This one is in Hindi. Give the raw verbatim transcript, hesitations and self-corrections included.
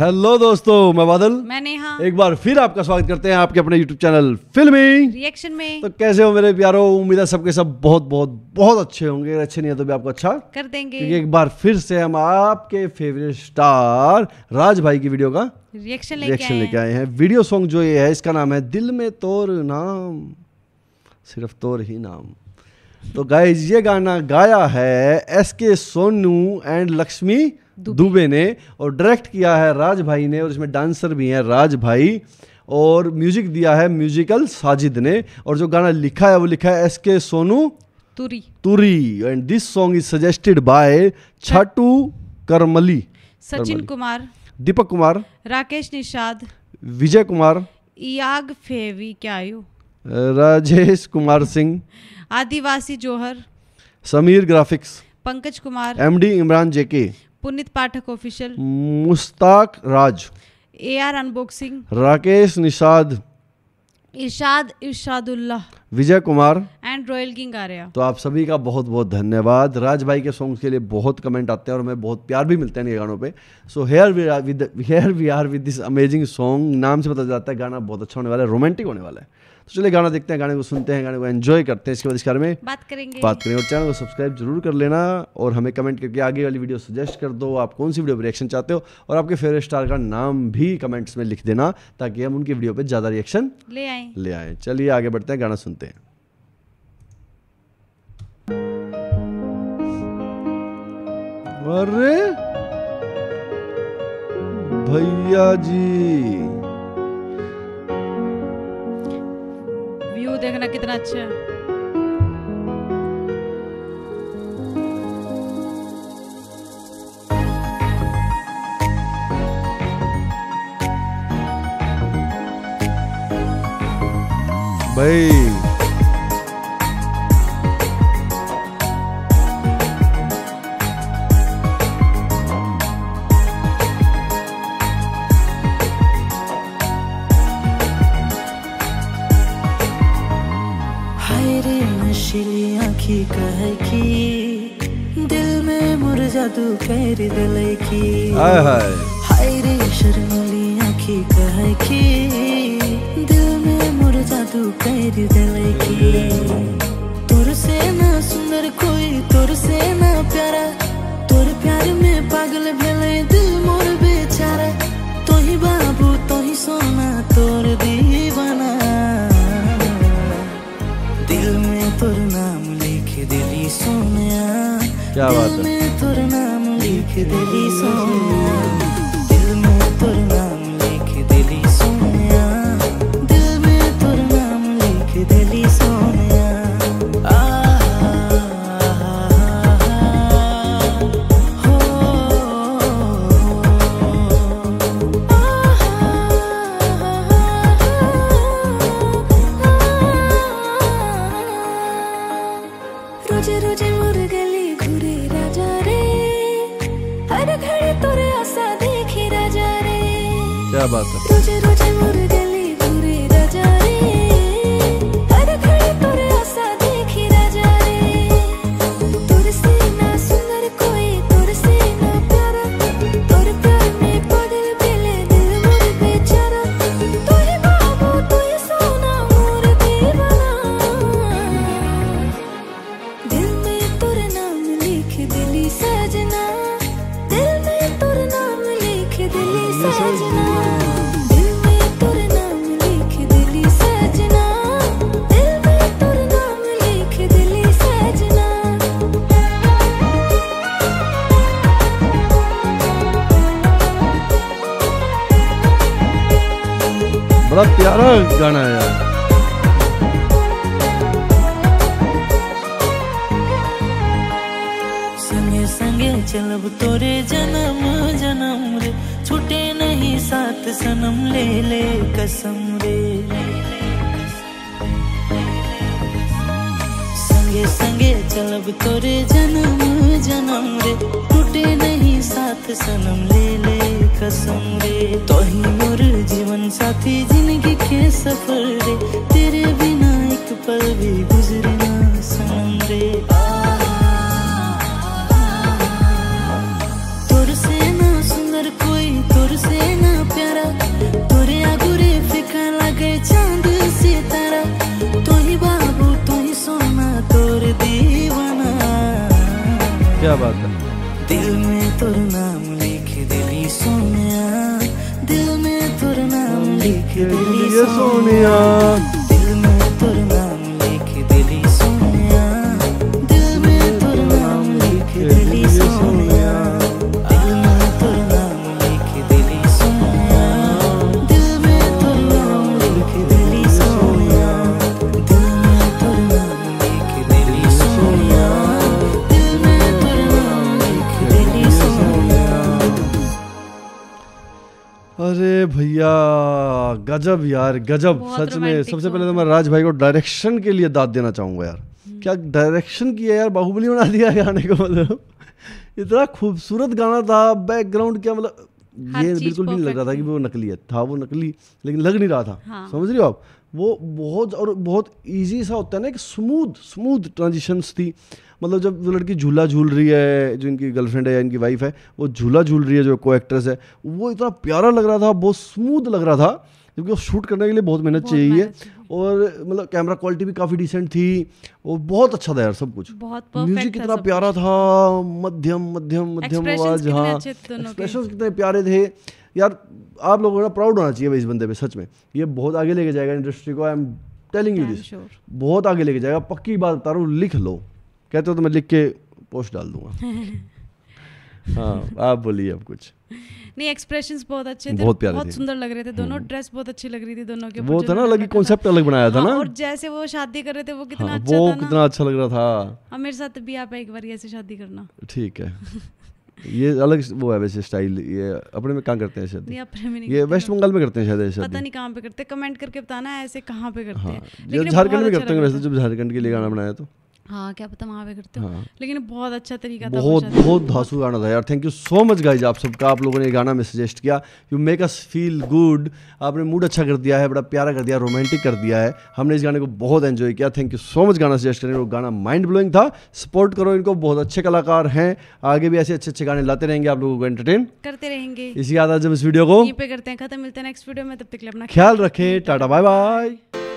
हेलो दोस्तों, मैं बादल, मैं नेहा, एक बार फिर आपका स्वागत करते हैं आपके अपने यूट्यूब चैनल फिल्मी रिएक्शन में। तो कैसे हो मेरे प्यारों? उम्मीद है सबके सब बहुत बहुत बहुत अच्छे होंगे। अच्छे नहीं है तो भी आपको अच्छा कर देंगे, क्योंकि एक बार फिर से हम आपके फेवरेट स्टार राज भाई की वीडियो का रिएक्शन रिएक्शन लेके आए हैं। वीडियो सॉन्ग जो ये है, इसका नाम है दिल में तोर नाम, सिर्फ तोर ही नाम। तो गाइज, ये गाना गाया है S K Sonu and Lakshmi Dubey ने और डायरेक्ट किया है राज भाई ने, और इसमें डांसर भी हैं राज भाई, और म्यूजिक दिया है म्यूजिकल साजिद ने, और जो गाना लिखा है वो लिखा है S K Sonu Turi Turi and this song is suggested by Chhotu Karmali, Sachin Kumar, Deepak Kumar, Rakesh Nishad, Vijay Kumar, याग फेवी क्या आयो, Rajesh Kumar Singh, Adivasi Johar, Sameer graphics, Pankaj Kumar, MD Imran, JK Puneet Pathak official, Mushtaq, Raj, AR unboxing, Rakesh Nishad, Irshad, Irshadullah, Vijay Kumar and royal king Arya. तो आप सभी का बहुत बहुत धन्यवाद। राज भाई के सॉन्ग्स के लिए बहुत कमेंट आते हैं और हमें बहुत प्यार भी मिलते हैं ये गानों पे। So here we are with here we are with this amazing song. नाम से पता जाता है गाना बहुत अच्छा होने वाला है, रोमांटिक होने वाला है। तो चलिए गाना देखते हैं, गाने को सुनते हैं, गाने को एंजॉय करते हैं, इसके बाद इस बारे में बात करेंगे बात करेंगे और चैनल को सब्सक्राइब जरूर कर लेना और हमें कमेंट करके आगे वाली वीडियो सजेस्ट कर दो। आप कौन सी वीडियो पर रिएक्शन चाहते हो और आपके फेवरेट स्टार का नाम भी कमेंट्स में लिख देना, ताकि हम उनकी वीडियो पर ज़्यादा रिएक्शन ले आए ले आए चलिए आगे बढ़ते हैं, गाना सुनते हैं। अरे भैया जी, देखना कितना अच्छा है। भाई हाय हाय हाय रे शर्मिली आँखी कह की दिल में मुर जादू कर दिल की, तुर से ना सुंदर कोई, तुर से ना प्यारा, तुर प्यार में पागल भेले दिल मोर बेचारा, तो ही बाबू तो ही सोना तोर दीवाना, दिल में तोर नाम लिख दिली सोनिया, क्या बात है, दिल में तोर नाम लिख दिली सोनिया, दिल में तोर नाम लिख दिली सोनिया। रोजे रोजे मोर गली घुरे राजा रे, क्या बात है, रोजे रोजे मोर गली घुरे राजा रे, हर घड़ी तोर आसा देखी राजा रे, तोर से ना सुंदर कोई, तोर से ना प्यारा, तोर प्यार में पागल भेले दिल मोर बेचारा, तू ही बाबू तू ही सोना मोर दीवाना, दिल में तोर नाम लिख दिली सजना, दिल में तोर नाम लिख दिली सजना। बड़ा प्यारा गाना है यार। संगे संगे चलब तोरे जन्म जन्म रे, छूटे नहीं साथ सनम ले ले कसम रे, संगे संगे चलब तोरे जन्म जन्म रे, छूटे नहीं साथ सनम ले ले कसम रे, तो ही मोर जीवन साथी जिंदगी के सफर रे, तेरे बिना एक पल भी गुजरना सनम रे। क्या बात है। दिल में तोर नाम लिख दिली सोनिया, दिल में तोर नाम लिख दिली सोनिया, दिल में तोर नाम लिख दिली सोनिया, दिल में तोर नाम लिख दिली सोनिया, दिल में तोर नाम लिख दिली सोनिया, दिल में तोर नाम लिख दिली सोनिया, दिल में तोर नाम लिख दिली सोनिया, दिल में तोर नाम लिख दिली सोनिया। अरे भैया गजब यार, गजब सच में। सबसे पहले तो मैं राज भाई को डायरेक्शन के लिए दाद देना चाहूँगा यार, क्या डायरेक्शन किया यार, बाहुबली बना दिया गाने को। मतलब इतना खूबसूरत गाना था, बैकग्राउंड क्या, मतलब ये बिल्कुल भी नहीं लग रहा था कि वो नकली है, था वो नकली लेकिन लग नहीं रहा था। हाँ। समझ रहे हो आप, वो बहुत और बहुत इजी सा होता है ना, एक स्मूथ स्मूथ ट्रांजिशंस थी। मतलब जब वो लड़की झूला झूल रही है, जो इनकी गर्लफ्रेंड है या इनकी वाइफ है, वो झूला झूल रही है जो को एक्ट्रेस है, वो इतना प्यारा लग रहा था, बहुत स्मूथ लग रहा था, क्योंकि वो शूट करने के लिए बहुत मेहनत चाहिए। और मतलब कैमरा क्वालिटी भी काफ़ी डिसेंट थी और बहुत अच्छा था यार सब कुछ, म्यूजिक कितना प्यारा था, मध्यम मध्यम मध्यम आवाज। हाँ, एक्सप्रेशन कितने प्यारे थे यार। आप लोगों को प्राउड होना चाहिए इस बंदे पे, सच में ये बहुत आगे लेके जाएगा इंडस्ट्री को। I am telling you this, बहुत आगे लेके जाएगा, पक्की बात बता रहा हूँ। लिख लो, कहते हो तो मैं लिख के पोस्ट डाल दूंगा। हाँ आप बोलिए अब कुछ नहीं। एक्सप्रेशंस बहुत अच्छे थे, बहुत प्यारे, बहुत सुंदर लग रहे थे दोनों, ड्रेस बहुत अच्छी लग रही थी दोनों के। वो था ना अलग ही कॉन्सेप्ट अलग बनाया था ना, और जैसे वो शादी कर रहे थे वो कितना हाँ, अच्छा वो था ना, कितना अच्छा लग रहा था। और मेरे साथ भी आप एक बार ऐसे शादी करना, ठीक है। ये अलग वो है वैसे स्टाइल, ये अपने में कहाँ करते हैं शादी? अपने में नहीं, ये वेस्ट बंगाल में करते हैं शायद, पता नहीं कहाँ पे करते। कमेंट करके बताना ऐसे कहाँ पे करते हैं। झारखंड में करते हैं वैसे, जब झारखंड के लिए गाना बनाया तो हाँ क्या पता वहाँ पे करते हो। हाँ। लेकिन बहुत अच्छा तरीका था, बहुत बहुत धांसू गाना था यार। Thank you so much guys आप सबका, आप लोगों ने ये गाना में सजेस्ट किया। You make us feel good, आपने मूड अच्छा कर दिया है, बड़ा प्यारा कर दिया, रोमांटिक कर दिया है। हमने इस गाने को बहुत एंजॉय किया। थैंक यू सो मच गाना सजेस्ट करने, वो गाना माइंड ब्लोइंग था। सपोर्ट करो इनको, बहुत अच्छे कलाकार हैं, आगे भी ऐसे अच्छे अच्छे गाने लाते रहेंगे, आप लोगों को एंटरटेन करते रहेंगे। इसी के साथ जब इस वीडियो को यहीं पे करते हैं खत्म, मिलते हैं नेक्स्ट वीडियो में, तब तक अपना ख्याल रखें, टाटा बाय बाय।